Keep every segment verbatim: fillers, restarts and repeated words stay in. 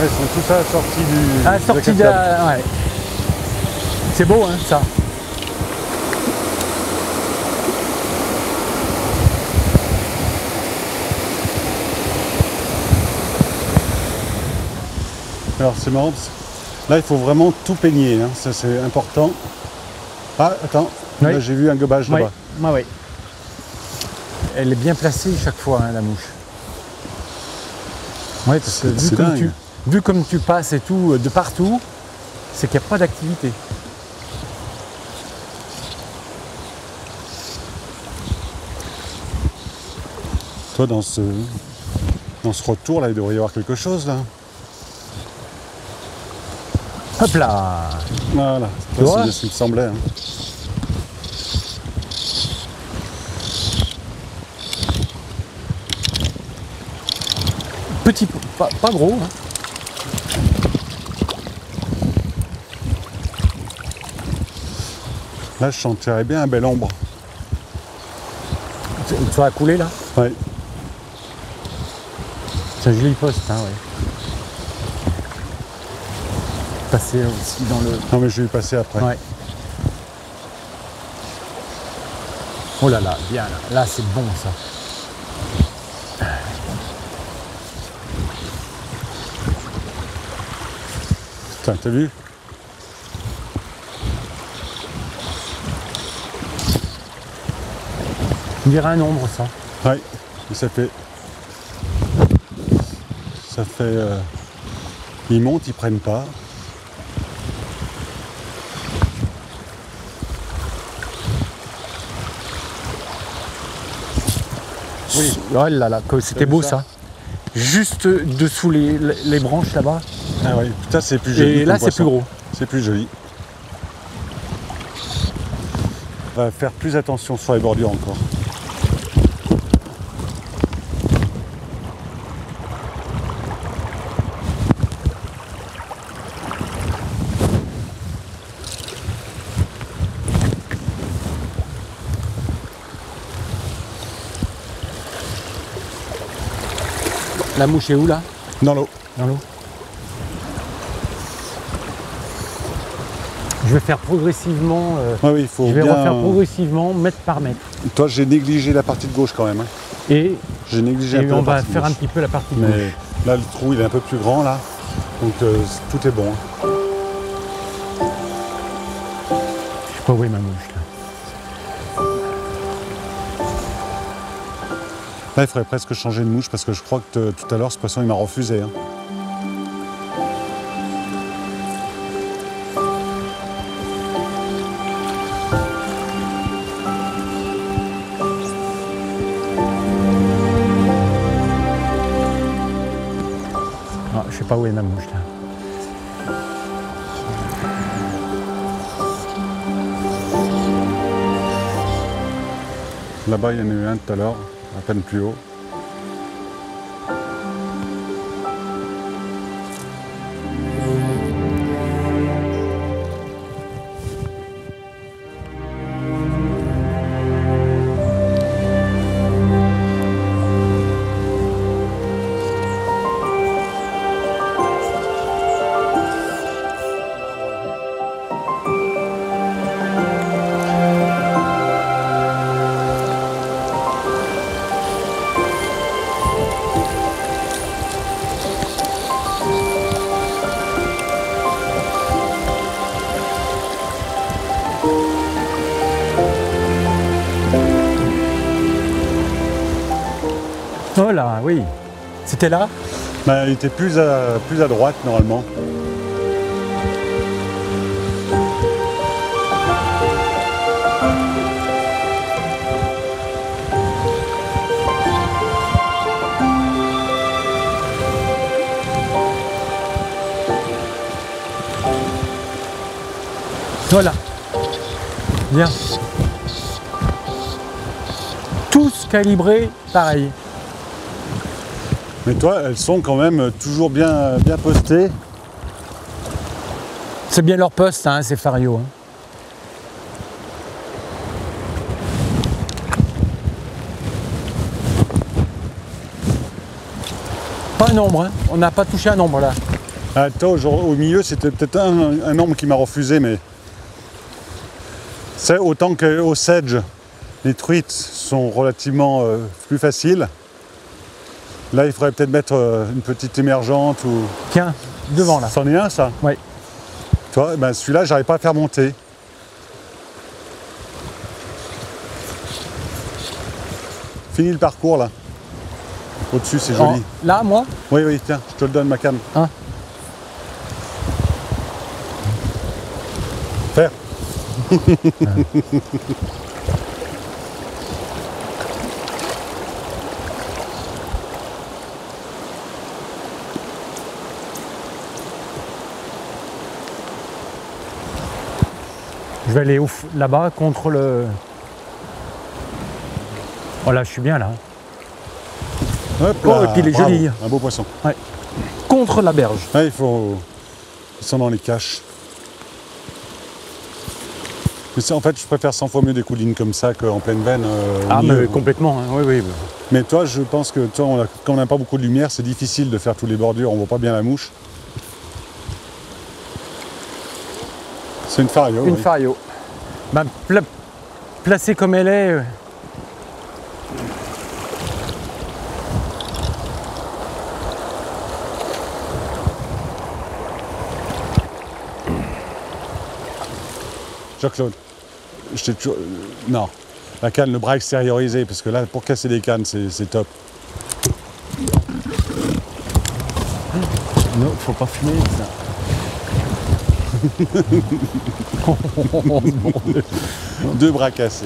Ouais, c'est tout ça assorti du... Ah, sorti de... ouais. C'est beau, hein, ça. Alors c'est marrant, parce que là il faut vraiment tout peigner, hein. Ça c'est important. Ah, attends, oui. J'ai vu un gobage oui. Là-bas. Ah, oui. Elle est bien placée chaque fois, hein, la mouche. Oui, parce que vu comme, tu, vu comme tu passes et tout, de partout, c'est qu'il n'y a pas d'activité. Toi, dans ce, dans ce retour-là, il devrait y avoir quelque chose, là. Hop là! Voilà, c'est ce qui me semblait. Hein. Petit, pas, pas gros. Hein. Là, je sentirais bien un bel ombre. Tu, tu vas couler là? Oui. C'est un joli poste, hein, oui. Passer aussi dans le... Non mais je vais y passer après. Ouais. Oh là là, bien là, là c'est bon ça. Putain, t'as vu? On dirait un ombre ça. Ouais, et ça fait... Ça fait... Euh... Ils montent, ils prennent pas. Oui, oh là là, c'était beau ça. ça. Juste dessous les, les branches là-bas. Ah oui, putain c'est plus joli. Et là c'est plus gros. C'est plus joli. On va faire plus attention sur les bordures encore. La mouche est où là? Dans l'eau. Dans l'eau. Je vais faire progressivement. Euh, ah oui, il faut je vais bien... refaire progressivement, mètre par mètre. Toi, j'ai négligé la partie de gauche quand même. Hein. Et j'ai négligé. Et un peu on la va faire gauche. Un petit peu la partie de gauche. Mais là, le trou, il est un peu plus grand là, donc euh, tout est bon. Hein. Je sais pas où est ma mouche là. Là, il faudrait presque changer de mouche parce que je crois que tout à l'heure, ce poisson, il m'a refusé. Hein. Ah, je sais pas où est ma mouche là. Là-bas, il y en a eu un tout à l'heure. À peine plus haut. Oh là, oui. C'était là? Bah, il était plus à, plus à droite, normalement. Voilà. Bien. Tous calibrés, pareil. Mais toi, elles sont quand même toujours bien, bien postées. C'est bien leur poste, hein, ces farios. Hein. Pas un ombre, hein. On n'a pas touché un ombre là. À Toge, au milieu, c'était peut-être un, un nombre qui m'a refusé, mais... C'est autant qu'au Sedge, les truites sont relativement euh, plus faciles. Là, il faudrait peut-être mettre euh, une petite émergente ou... Tiens, devant là. C'en est un, ça? Oui. Toi, ben, celui-là, j'arrive pas à faire monter. Fini le parcours, là. Au-dessus, c'est joli. Là, moi? Oui, oui, tiens, je te le donne, ma canne. Hein? Faire. Je vais aller là-bas contre le... Oh là, je suis bien là. Hop là, oh, et puis il est bravo, joli. Un beau poisson. Ouais. Contre la berge. Ouais, il faut... Ils sont dans les caches. Mais en fait, je préfère cent fois mieux des coups de ligne comme ça qu'en pleine veine. Euh, ah, mais complètement, hein. Oui, oui. Mais toi, je pense que toi, on a... quand on n'a pas beaucoup de lumière, c'est difficile de faire tous les bordures, on voit pas bien la mouche. C'est une fario. Une oui. fario. Ben, pla placée comme elle est. Euh... Jean-Claude, je t'ai toujours... Non, la canne, le bras extériorisé, parce que là, pour casser des cannes, c'est top. Non, faut pas fumer, ça. Deux bras cassés.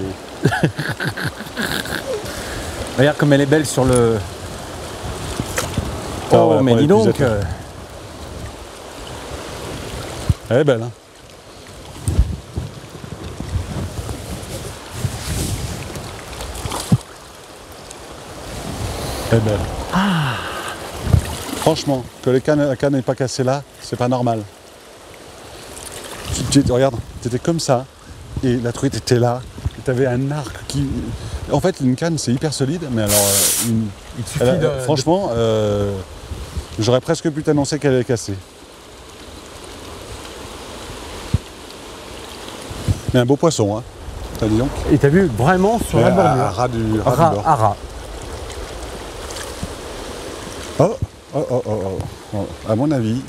Regarde comme elle est belle sur le... Oh, oh voilà, mais dis donc... Euh... Elle est belle, hein. Elle est belle. Ah. Franchement, que les cannes, la canne n'est pas cassée là, c'est pas normal. Tu, tu, regarde, tu étais comme ça, et la truite était là, et tu avais un arc qui... En fait, une canne, c'est hyper solide, mais alors... Une... Il suffit elle, de... Franchement, euh, j'aurais presque pu t'annoncer qu'elle est cassée. Mais un beau poisson, hein, t'as dit donc. Et t'as vu vraiment sur mais la bordure. À, à ras du, ras ras, du bord. À ras. Oh, oh, oh, oh, oh, à mon avis...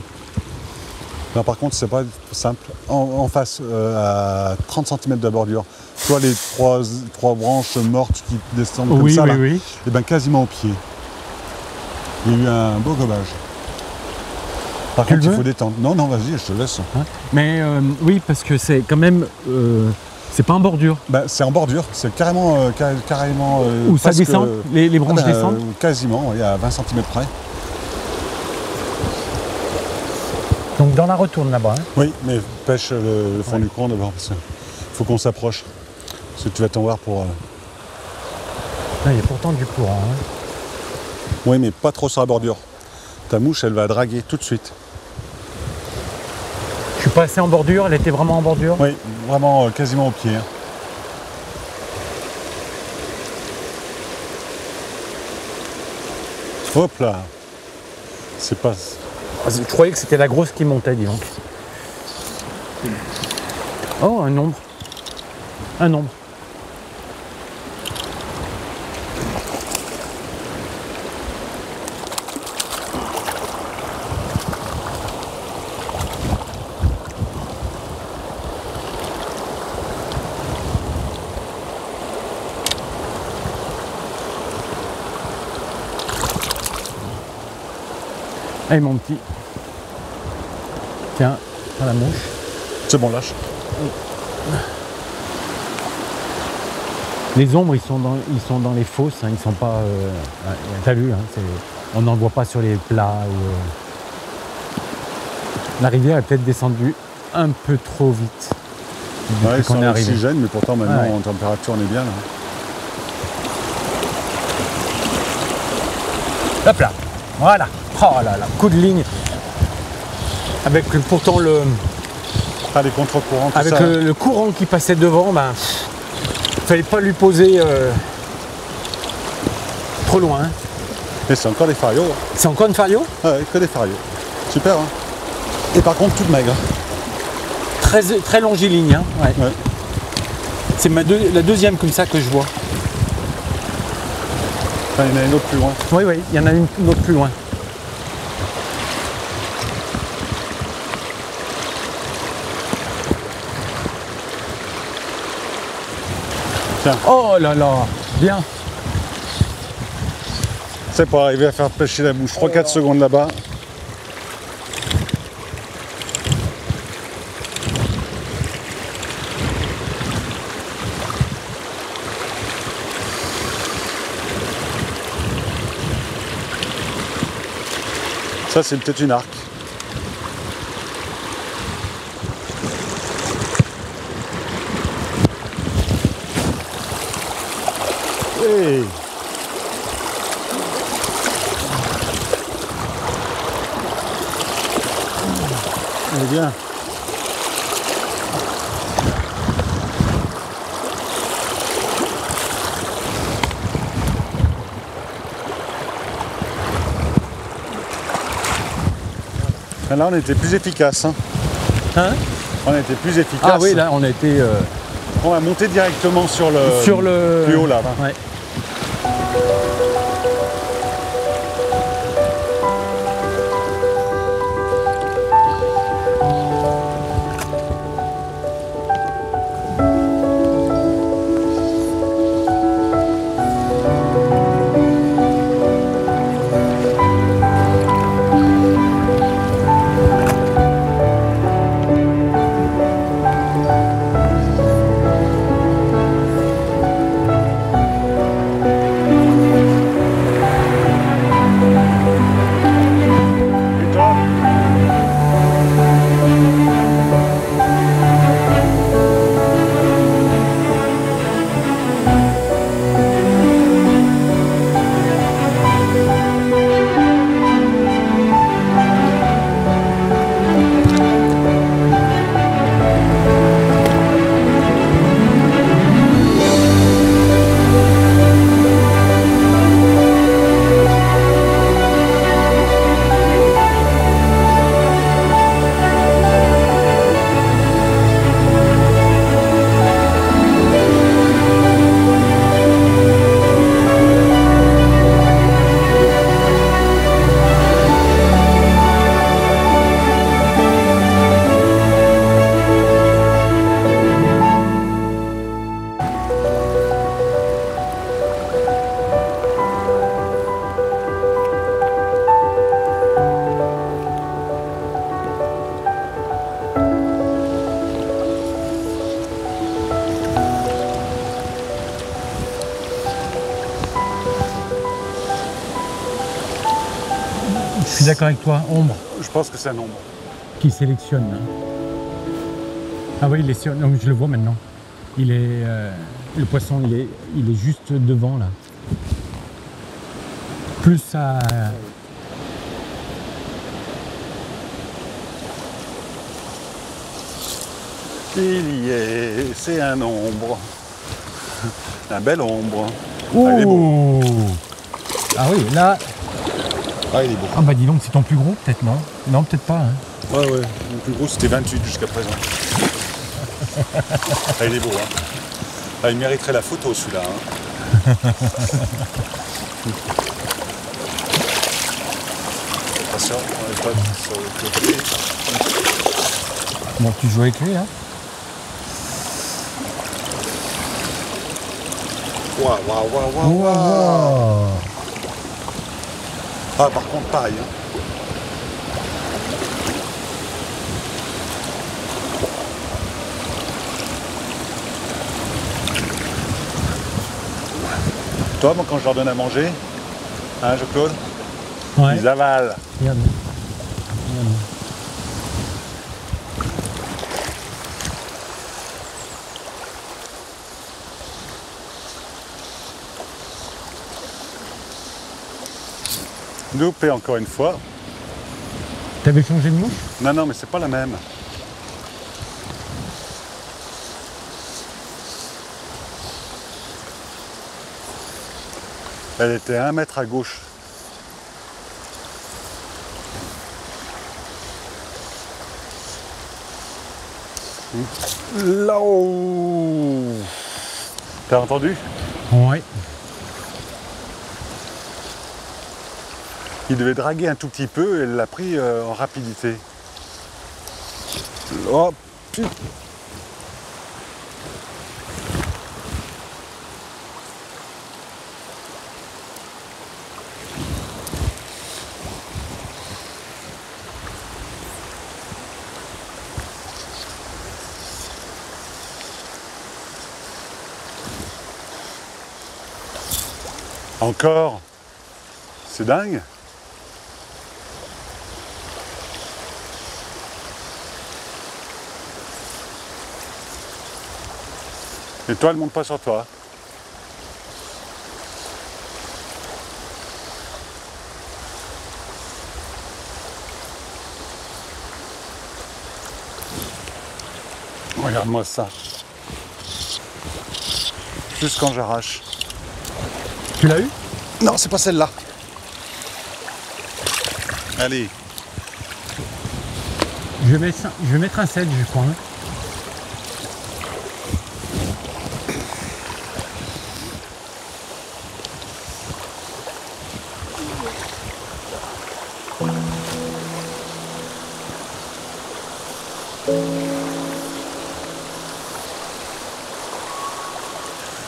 Non, par contre, c'est pas simple. En, en face, euh, à trente centimètres de la bordure, soit les trois, trois branches mortes qui descendent oui, comme ça, oui, là, oui. Et bien quasiment au pied. Il y a eu un beau gobage. Par tu contre, il faut détendre. Non, non, vas-y, je te laisse. Hein? Mais euh, oui, parce que c'est quand même... Euh, c'est pas en bordure. Ben, c'est en bordure, c'est carrément... Euh, carrément euh, Où ça descend euh, les, les branches ah ben, descendent euh, quasiment, il y a vingt centimètres près. Donc dans la retourne là-bas. Hein. Oui, mais pêche le, le fond ouais. du courant d'abord, parce qu'il faut qu'on s'approche. Parce que tu vas t'en voir pour... Euh... Là, il y a pourtant du courant. Hein. Oui, mais pas trop sur la bordure. Ta mouche, elle va draguer tout de suite. Je suis passé en bordure, elle était vraiment en bordure? Oui, vraiment euh, quasiment au pied. Hein. Hop là. C'est pas... Je croyais que c'était la grosse qui montait, dis donc. Oh, un nombre. Un nombre. Allez, mon petit. Tiens, à la mouche. C'est bon, lâche. Les ombres, ils sont dans, ils sont dans les fosses, hein, ils sont pas... Euh, t'as vu, hein, on n'en voit pas sur les plats. Ou, euh... La rivière est peut-être descendue un peu trop vite. Ouais, sans l'oxygène, mais pourtant maintenant, ouais. en température, on est bien là. Hop là, voilà. Oh là là, coup de ligne. Avec le, pourtant le... Ah, les contre-courants, tout avec ça. Avec le, le courant qui passait devant, ben... Fallait pas lui poser... Euh, trop loin. Hein. Et c'est encore des farios. C'est encore une fario? Ah ouais, que des farios. Super, hein. et par contre toute maigre. Très, très longiligne, hein, ouais. Ouais. C'est ma deux, la deuxième comme ça que je vois. Enfin, il y en a une autre plus loin. Oui, oui, il y en a une autre plus loin. Tiens. Oh là là, bien. C'est pour arriver à faire pêcher la bouche. trois à quatre secondes là-bas. Ça, c'est peut-être une arc. Hey. Elle est bien. Là, on était plus efficace. Hein, hein on était plus efficace. Ah oui, là, on a été. Euh... On a monté directement sur le. Sur le. Plus haut là. Ouais. Je suis d'accord avec toi, ombre. Je pense que c'est un ombre. Qui sélectionne. Ah oui, il est sur... non, je le vois maintenant. Il est, euh... le poisson, il est, il est juste devant là. Plus ça. Il y est, c'est un ombre. Un bel ombre. Oh. Ah, il est beau. Ah oui, là. Ah, il est beau. Ah bah dis donc, c'est ton plus gros peut-être, non? Non, peut-être pas. Hein. Ouais, ouais, mon plus gros c'était vingt-huit jusqu'à présent. Ah, il est beau, hein. Ah, il mériterait la photo celui-là. Hein. Attention, on n'est pas sur le côté. Bon, tu joues avec lui, hein. Waouh, waouh, waouh, waouh, waouh. Ah, par contre, pareil. Hein. Toi, moi, quand je leur donne à manger, hein, Jean-Claude, ouais. Ils avalent. Regarde. Regarde. Loupé encore une fois. T'avais changé de mouche? Non, non, mais c'est pas la même. Elle était à un mètre à gauche. Mmh. Là-haut. T'as entendu? Oui. Il devait draguer un tout petit peu et l'a pris euh, en rapidité. Oh putain. Encore, c'est dingue. Et toi, elle monte pas sur toi. Regarde-moi ça. Juste quand j'arrache. Tu l'as eu? Non, c'est pas celle-là. Allez. Je vais, je vais mettre un sept, je crois. Hein.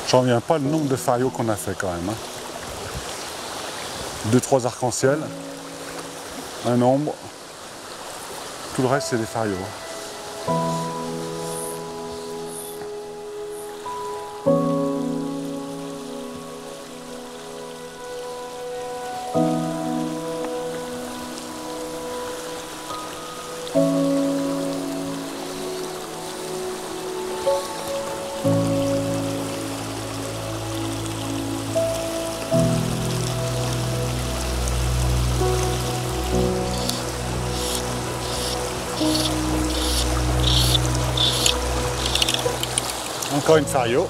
J'en reviens pas le nombre de faillots qu'on a fait quand même. Hein. Deux, trois arcs-en-ciel, un ombre, tout le reste c'est des faillots. Encore une fario.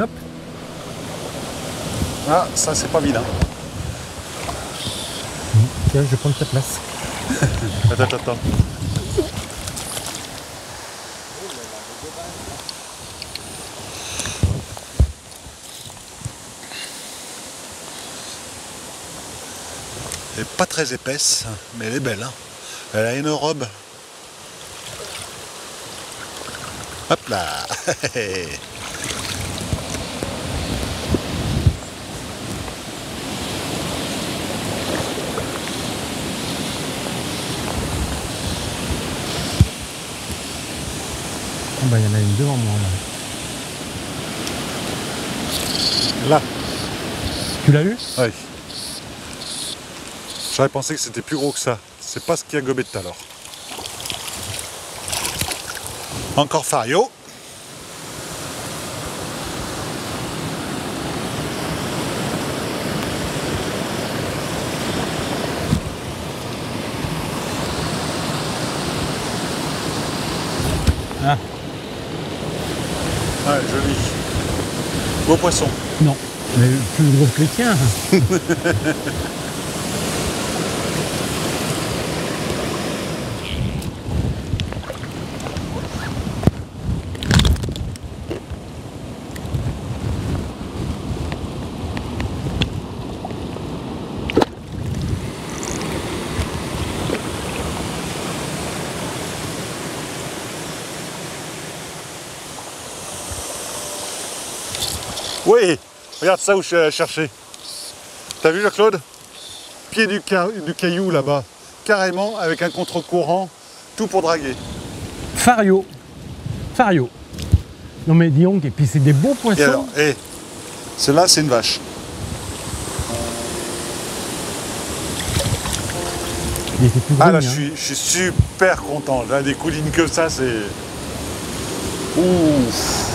Hop. Ah, ça c'est pas vilain. Mmh. Tiens, je vais prendre ta place. Attends, attends, attends. Elle est pas très épaisse, mais elle est belle. Hein. Elle a une robe. Hop là. Il bah, y en a une devant moi là. Là. Tu l'as eu? Oui. J'aurais pensé que c'était plus gros que ça. C'est pas ce qu'il y a gobé tout à l'heure. Encore fario. Ah. Ouais, joli. Beau poisson. Non, mais plus gros que les tiens. Oui, regarde ça où je suis allé chercher. T'as vu Jean-Claude? Pied du, ca... du caillou là-bas, carrément avec un contre-courant, tout pour draguer. Fario, fario. Non mais dis donc, et puis c'est des beaux poissons. Et alors, hé, celle-là c'est une vache. Il était plus ah là, hein. je, suis, je suis super content. Là, des coulines que ça, c'est... Ouf.